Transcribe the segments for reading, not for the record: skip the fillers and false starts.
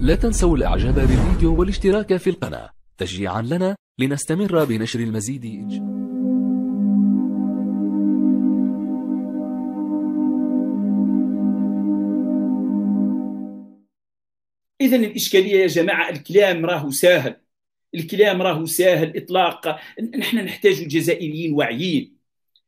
لا تنسوا الاعجاب بالفيديو والاشتراك في القناة تشجيعا لنا لنستمر بنشر المزيد. إذن الإشكالية يا جماعة، الكلام راهو ساهل، الكلام راهو ساهل إطلاق. نحن نحتاج جزائريين واعيين.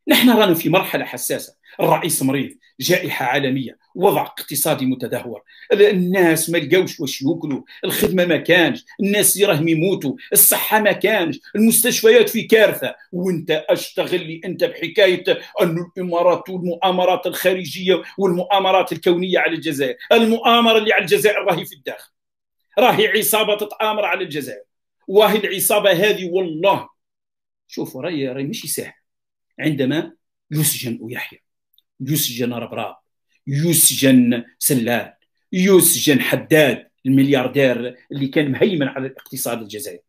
نحن رانا في مرحلة حساسة، الرئيس مريض، جائحة عالمية، وضع اقتصادي متدهور، الناس ما لقاوش واش ياكلوا، الخدمة ما كانش، الناس راهم يموتوا، الصحة ما كانش، المستشفيات في كارثة، وانت اشتغل لي انت بحكاية أن الإمارات والمؤامرات الخارجية والمؤامرات الكونية على الجزائر. المؤامرة اللي على الجزائر راهي في الداخل، راهي عصابة تتآمر على الجزائر، وهي العصابة هذه والله شوفوا راهي مش سهل. عندما يسجن اويحيى، يسجن ربراب، يسجن سلال، يسجن حداد الملياردير اللي كان مهيمن على الاقتصاد الجزائري،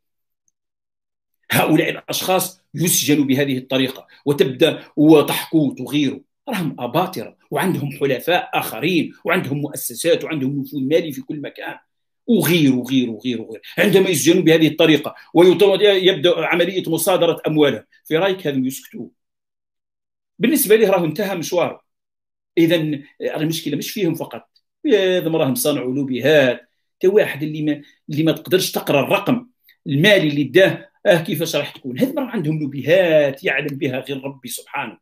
هؤلاء الاشخاص يسجنوا بهذه الطريقه، وتبدا وطحكوت وغيره راهم اباطره، وعندهم حلفاء اخرين، وعندهم مؤسسات، وعندهم نفوذ مالي في كل مكان، وغير وغير وغير وغير. عندما يسجنوا بهذه الطريقه ويبدا عمليه مصادره اموالهم، في رايك هذم يسكتوا؟ بالنسبه ليه راه انتهى مشواره. اذا المشكله مش فيهم فقط، هذم راهم صنعوا لوبيهات. تا واحد اللي ما تقدرش تقرا الرقم المالي اللي داه كيفاش راح تكون. هذم راهم عندهم لوبيهات يعلم بها غير ربي سبحانه.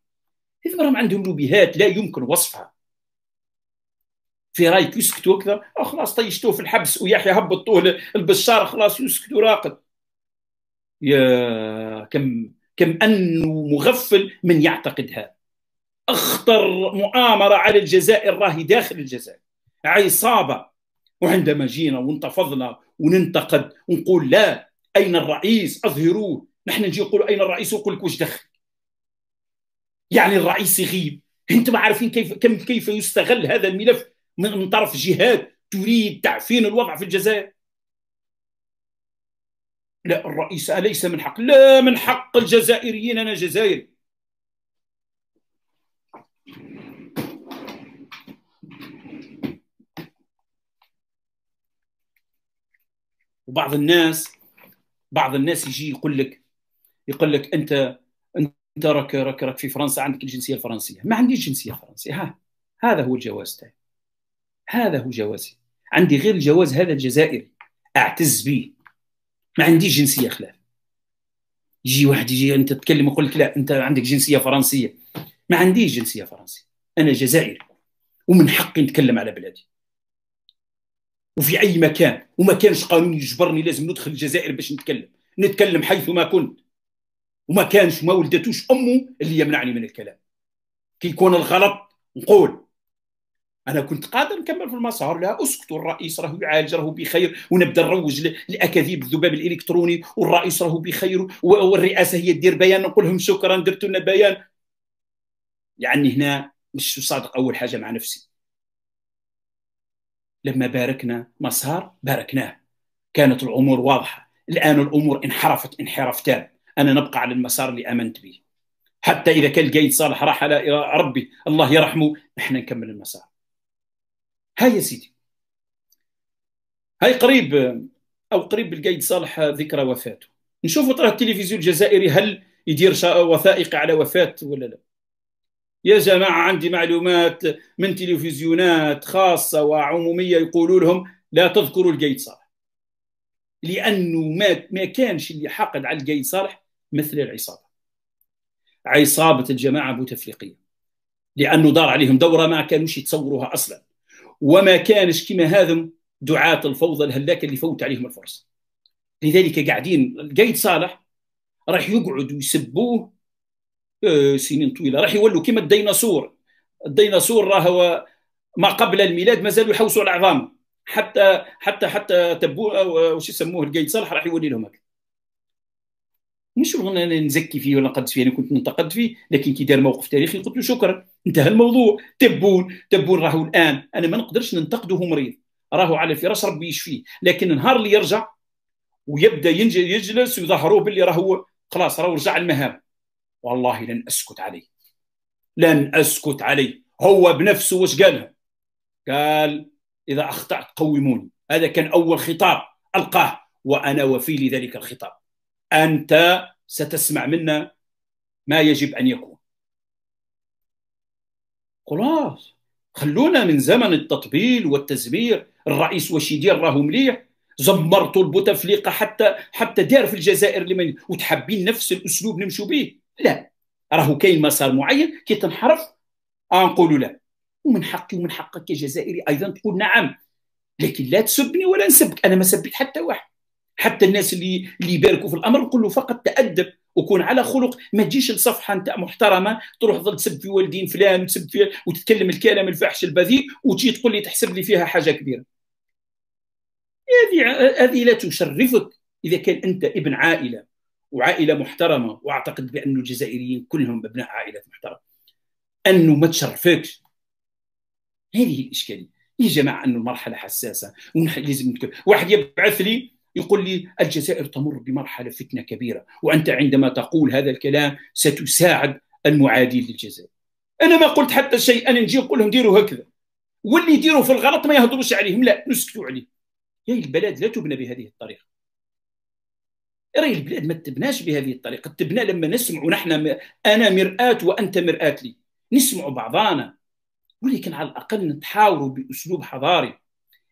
هذم راهم عندهم لوبيهات لا يمكن وصفها. في رايك يسكتوا اكثر؟ خلاص طيشتوه في الحبس ويحيى، هبطوه البشار، خلاص يسكتوا راقد. يا كم انه مغفل من يعتقد هذا. اخطر مؤامره على الجزائر راهي داخل الجزائر، عصابه. وعندما جينا وانتفضنا وننتقد ونقول لا، اين الرئيس؟ اظهروه. نحن نجي نقول اين الرئيس ونقول لك واش دخل؟ يعني الرئيس يغيب. انتم عارفين كيف يستغل هذا الملف من طرف جهات تريد تعفين الوضع في الجزائر. لا، الرئيس أليس من حق؟ لا، من حق الجزائريين. أنا جزائري. وبعض الناس يجي يقول لك أنت راك في فرنسا، عندك الجنسية الفرنسية. ما عنديش جنسية فرنسية. ها، هذا هو الجواز تاعي، هذا هو جوازي، عندي غير الجواز هذا الجزائري اعتز به، ما عنديش جنسيه خلاف. يجي واحد انت تتكلم ويقول لك لا انت عندك جنسيه فرنسيه. ما عنديش جنسيه فرنسيه، انا جزائري، ومن حقي نتكلم على بلادي وفي اي مكان، وما كانش قانون يجبرني لازم ندخل الجزائر باش نتكلم حيث ما كنت، وما كانش ما ولدتوش امه اللي يمنعني من الكلام. كي يكون الغلط نقول. أنا كنت قادر نكمل في المسار، لا أسكت، الرئيس راهو يعالج، راهو بخير، ونبدا نروج لأكاذيب الذباب الإلكتروني، والرئيس راهو بخير، والرئاسة هي دير بيان، نقول لهم شكرا درتوا لنا بيان. يعني هنا مش صادق أول حاجة مع نفسي. لما باركنا مسار باركناه، كانت الأمور واضحة. الآن الأمور انحرفت انحراف تام. أنا نبقى على المسار اللي آمنت به، حتى إذا كان قايد صالح راح على ربي الله يرحمه، احنا نكمل المسار. هاي يا سيدي، هاي قريب القايد صالح ذكرى وفاته. نشوفوا ترى التلفزيون الجزائري هل يدير وثائقي على وفاته ولا لا؟ يا جماعه عندي معلومات من تلفزيونات خاصه وعموميه يقولوا لهم لا تذكروا القايد صالح، لانه ما كانش اللي حاقد على القايد صالح مثل العصابه. عصابه الجماعه بوتفليقيه، لانه دار عليهم دوره ما كانوش يتصوروها اصلا، وما كانش كما هذم دعاة الفوضى الهلاكة اللي فوت عليهم الفرصة. لذلك قاعدين القايد صالح راح يقعدوا يسبوه سنين طويلة، راح يولوا كما الديناصور. الديناصور راهو ما قبل الميلاد مازالوا يحوسوا على عظامه، حتى تبون وش يسموه القايد صالح راح يولي لهم هكا. مش انا نزكي فيه ولا نقدس فيه، انا كنت ننتقد فيه، لكن كي دار موقف تاريخي قلت له شكرا، انتهى الموضوع. تبون راهو الان انا ما نقدرش ننتقده، هو مريض راهو على الفراش ربي يشفيه، لكن النهار اللي يرجع ويبدا يجلس ويظهروه باللي راهو خلاص راهو رجع المهام، والله لن اسكت عليه، لن اسكت عليه. هو بنفسه واش قالها؟ قال اذا اخطات قوموني، هذا كان أول خطاب ألقاه وأنا وفي لذلك الخطاب. أنت ستسمع منا ما يجب أن يكون. خلاص خلونا من زمن التطبيل والتزمير. الرئيس واش يدير راهو مليح، زمرتوا البوتفليقة حتى دار في الجزائر لمن وتحبين نفس الأسلوب نمشوا به. لا، راهو كاين مسار معين كي تنحرف نقولوا لا، ومن حقي ومن حقك كجزائري أيضا تقول نعم، لكن لا تسبني ولا نسبك. أنا ما سبيت حتى واحد، حتى الناس اللي يباركوا في الأمر نقول له فقط تأدب وكون على خلق، ما تجيش لصفحة أنت محترمة تروح تظل تسب في والدين فلان وتسب فيه وتتكلم الكلام الفاحش البذيء وتجي تقول لي تحسب لي فيها حاجة كبيرة. هذه لا تشرفك. إذا كان أنت ابن عائلة وعائلة محترمة، وأعتقد بأن الجزائريين كلهم أبناء عائلة محترمة، أنه ما تشرفكش هذه الإشكالية يا جماعة. أنه المرحلة حساسة ولازم واحد يبعث لي يقول لي الجزائر تمر بمرحلة فتنة كبيرة، وأنت عندما تقول هذا الكلام ستساعد المعادين للجزائر. أنا ما قلت حتى شيء، أنا نجي نقول لهم ديروا هكذا، واللي يديروا في الغلط ما يهضروش عليهم، لا نسكتوا عليه. يا البلاد لا تبنى بهذه الطريقة، راهي البلاد ما تبناش بهذه الطريقة، تبنى لما نسمع نحن، أنا مرآة وأنت مرآة لي، نسمع بعضانا، ولكن على الأقل نتحاوروا بأسلوب حضاري.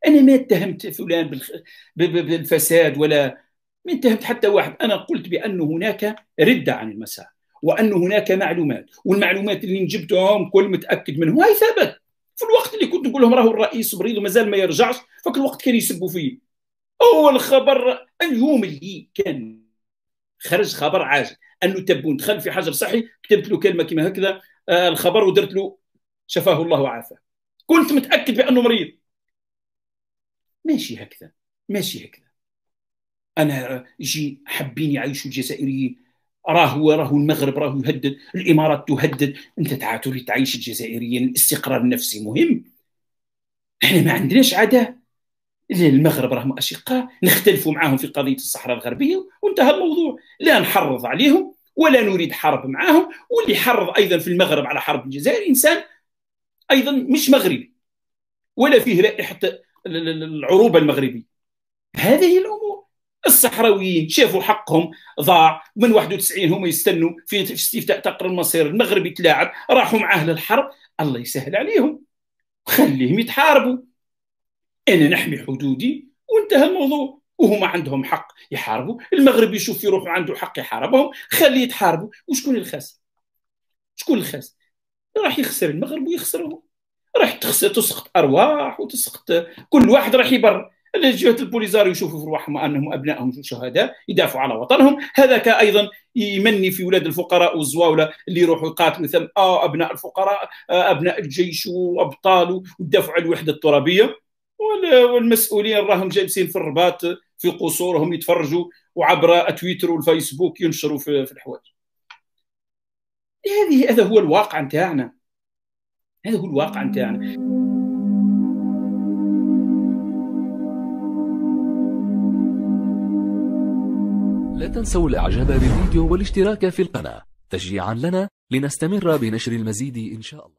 أنا ما اتهمت فلان بالفساد ولا ما اتهمت حتى واحد، أنا قلت بأن هناك ردة عن المسار، وأن هناك معلومات، والمعلومات اللي نجبتهم كل متأكد منهم هاي ثبت. في الوقت اللي كنت نقول لهم راهو الرئيس مريض ومازال ما يرجعش، فك الوقت كانوا يسبوا فيه. أول خبر اليوم اللي كان خرج خبر عاجل أنه تبون دخل في حجر صحي، كتبت له كلمة كما هكذا الخبر ودرت له شفاه الله وعافاه. كنت متأكد بأنه مريض. ماشي هكذا، ماشي هكذا. أنا جي حابين يعيشوا الجزائريين، راهو المغرب راهو يهدد، الإمارات تهدد، أنت تعاتولي تعيش الجزائريين. الاستقرار النفسي مهم. إحنا ما عندناش عداء، المغرب راهم أشقاء، نختلفوا معاهم في قضية الصحراء الغربية وانتهى الموضوع. لا نحرض عليهم ولا نريد حرب معاهم، واللي يحرض أيضا في المغرب على حرب الجزائر إنسان أيضا مش مغربي ولا فيه رائحة العروبة المغربية. هذه الأمور. الصحراويين شافوا حقهم ضاع من 91، هم يستنوا في استفتاء تقرير المصير، المغرب يتلاعب، راحوا معاه للحرب، الله يسهل عليهم خليهم يتحاربوا. أنا نحمي حدودي وانتهى الموضوع، وهما عندهم حق يحاربوا، المغرب يشوف في روحه عنده حق يحاربهم خليه يتحاربوا. وشكون الخاسر؟ شكون الخاسر؟ راح يخسر المغرب ويخسره، راح تسقط أرواح وتسقط، كل واحد راح يبر. جهة البوليزاريو يشوفوا في رواحهم أنهم أبنائهم شهداء يدافعوا على وطنهم، هذاك أيضا يمني في ولاد الفقراء والزواولة اللي يروحوا يقاتلوا ثم أبناء الفقراء أبناء الجيش وأبطال ويدافعوا على الوحدة الترابية، والمسؤولين راهم جالسين في الرباط في قصورهم يتفرجوا، وعبر تويتر والفيسبوك ينشروا في الحوايج هذه. هذا هو الواقع نتاعنا، هذا هو الواقع نتاعنا. لا تنسوا الاعجاب بالفيديو والاشتراك في القناة تشجيعا لنا لنستمر بنشر المزيد إن شاء الله.